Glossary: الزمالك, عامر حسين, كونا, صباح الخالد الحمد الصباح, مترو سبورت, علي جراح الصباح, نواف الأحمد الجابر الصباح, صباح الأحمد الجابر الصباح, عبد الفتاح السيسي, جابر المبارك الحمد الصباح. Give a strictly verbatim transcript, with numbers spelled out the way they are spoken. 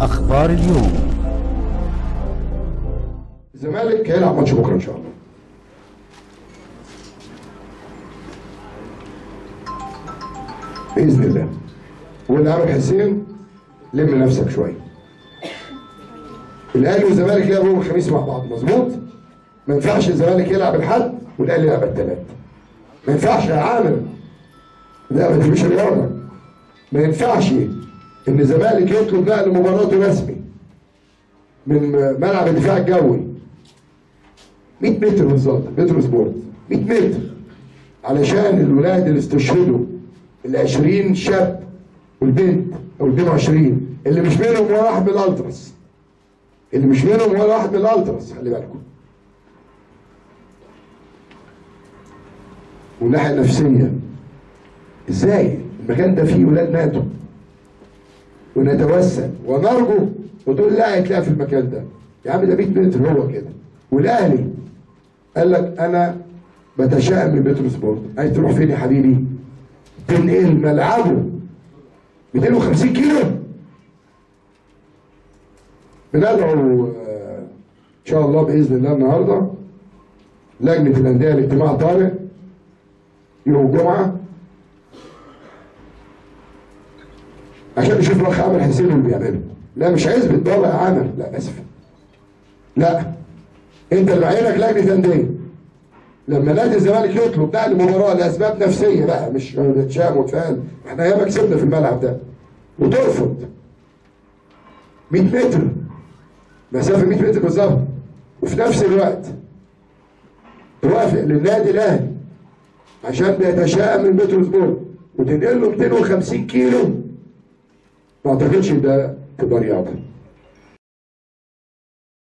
أخبار اليوم. الزمالك هيلعب ماتش بكرة إن شاء الله. بإذن الله. وقول لعامر حسين لم نفسك شوية. الأهلي والزمالك لعبوا يوم الخميس مع بعض، مظبوط؟ ما ينفعش الزمالك يلعب الحد والأهلي يلعب الثلاث. ما ينفعش يا عامر. لا ما تجيبش الرياضة. ما ينفعش ان الزمالك يطلب نقل مباراته رسمي من ملعب الدفاع الجوي مية متر بالظبط، مترو سبورت مية متر، علشان الولاد اللي استشهدوا ال عشرين شاب والبنت او البنت عشرين اللي مش منهم ولا واحد من الالتراس، اللي مش منهم ولا واحد من الالتراس، خلي بالكم. والناحيه النفسيه ازاي؟ المكان ده فيه ولاد ناتو ونتوسل ونرجو وتقول لا هيتلاقى في المكان ده. يا عم ده مية متر هو كده. والاهلي قال لك انا بتشائم من مترو سبورت. عايز تروح فين يا حبيبي؟ تنقل ملعبه مئتين وخمسين كيلو. بندعو ان شاء الله باذن الله النهارده لجنه الانديه لاجتماع طارئ يوم الجمعه عشان نشوف الاخ عامر حسين اللي بيعمله. لا مش عايز بتطلع يا عامر، لا اسف. لا انت اللي عينك لجنه انديه. لما نادي الزمالك يطلب نقل مباراه لاسباب نفسيه بقى مش بتشام وتفاهم، احنا ياما كسبنا في الملعب ده وترفض مية متر مسافه مية متر بالظبط، وفي نفس الوقت توافق للنادي الاهلي عشان بيتشائم من مترو سبورت وتنقل له مئتين وخمسين كيلو. ما اعتقدش ده تبقى رياضه.